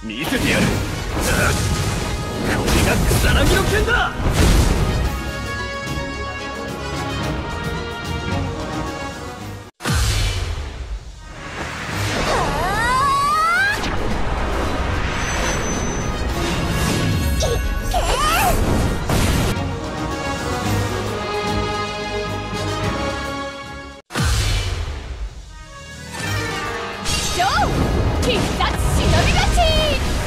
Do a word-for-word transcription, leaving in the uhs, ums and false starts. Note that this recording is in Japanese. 見せてやる。これが草薙の剣だ。必殺忍び勝ち！